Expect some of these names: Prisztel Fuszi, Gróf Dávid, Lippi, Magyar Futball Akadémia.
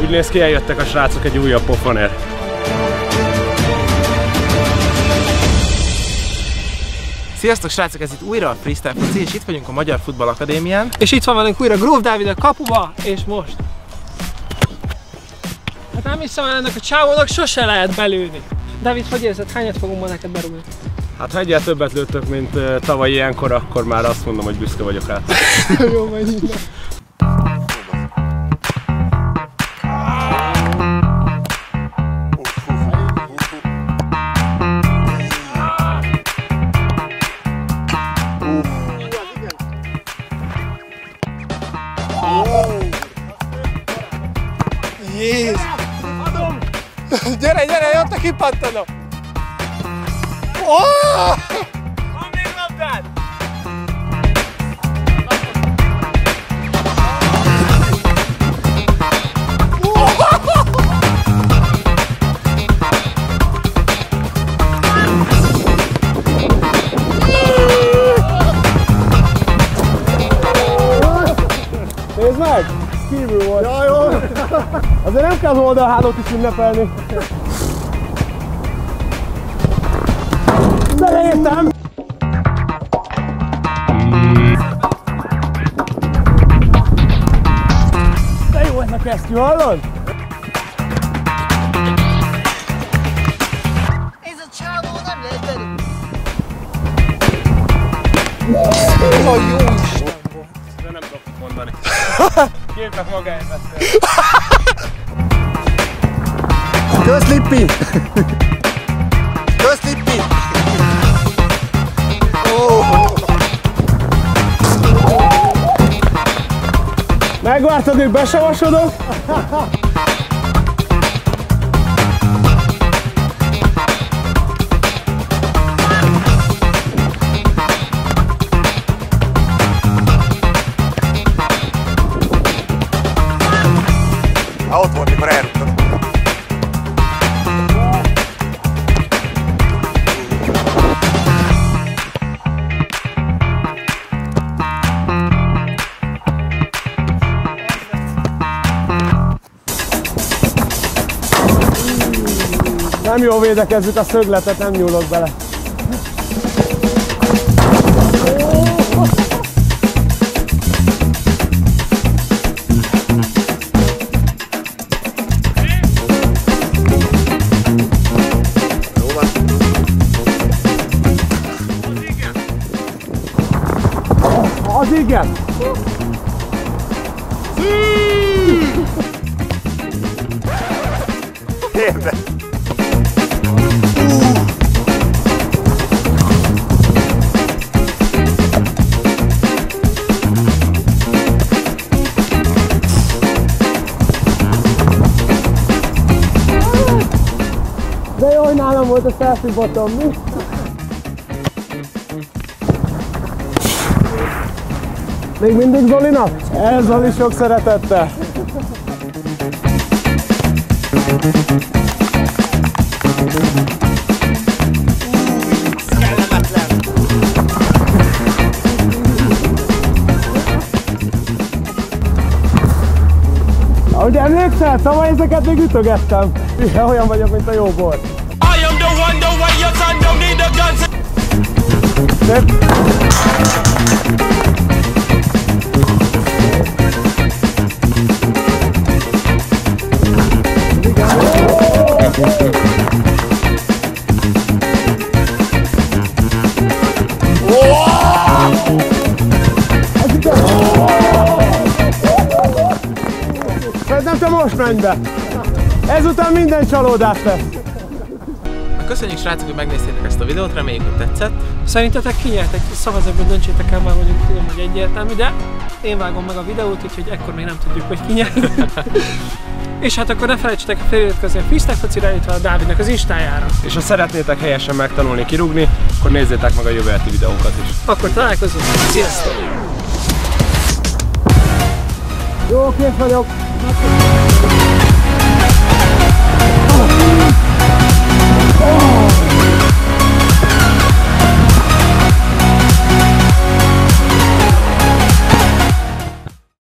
Úgy néz ki, eljöttek a srácok egy újabb pofonért. Sziasztok srácok, ez itt újra a Prisztel Fuszi, és itt vagyunk a Magyar Futball Akadémián. És itt van velünk újra Gróf Dávid a kapuba, és most... Hát nem hiszem, hogy ennek a csávónak sose lehet belőni. Dávid, hogy érzed? Hányat fogunk ma neked berúgni? Hát ha egyel többet lőttök, mint tavaly ilyenkor, akkor már azt mondom, hogy büszke vagyok rá. Jó, majd innen. Jézus! Adom! Gyere, gyere, jött a kipattanó! Oh! Van még labdád! Nézd meg! Kívül volt! Jaj, jó! Azért nem kell az oldalhálót is ünnepelni. Beleértem! De jó ez a kesztyű, hallod? Ez a csávó nem lehet elég. A jó Isten volt! De nem tudok mondani. Képek magáért beszélni. Kösz Lippi! Kösz Lippi! Megvártad, hogy besavasodok? Ott volt, mikor elrúgtam. Nem jól védekezzük a szögletet, nem nyúlok bele. Az igen! Érdek! De jó, hogy nálam volt a selfie botom, mi? Még mindig Zolinak? Ez Zoli sok szeretettel! Kellemetlen! Ahogy emlékszel, tavaly ezeket még ütögettem. Igen, olyan vagyok, mint a jó bor. Szerintem te most menj be! Ezután minden csalódás lesz! Köszönjük srácok, hogy megnéztétek ezt a videót, reméljük, hogy tetszett. Szerintetek ki nyertek? Szavazatban döntsétek el, már mondjuk tudom, hogy egyértelmű, de én vágom meg a videót, úgyhogy ekkor még nem tudjuk, hogy ki nyert. És hát akkor ne felejtsetek feliratkozni a Prisztel Fuszirára, illetve a Dávidnak az Instájára. És ha szeretnétek helyesen megtanulni kirúgni, akkor nézzétek meg a jövő heti videónkat is. Akkor találkozunk. Sziasztok! Jó, kész vagyok!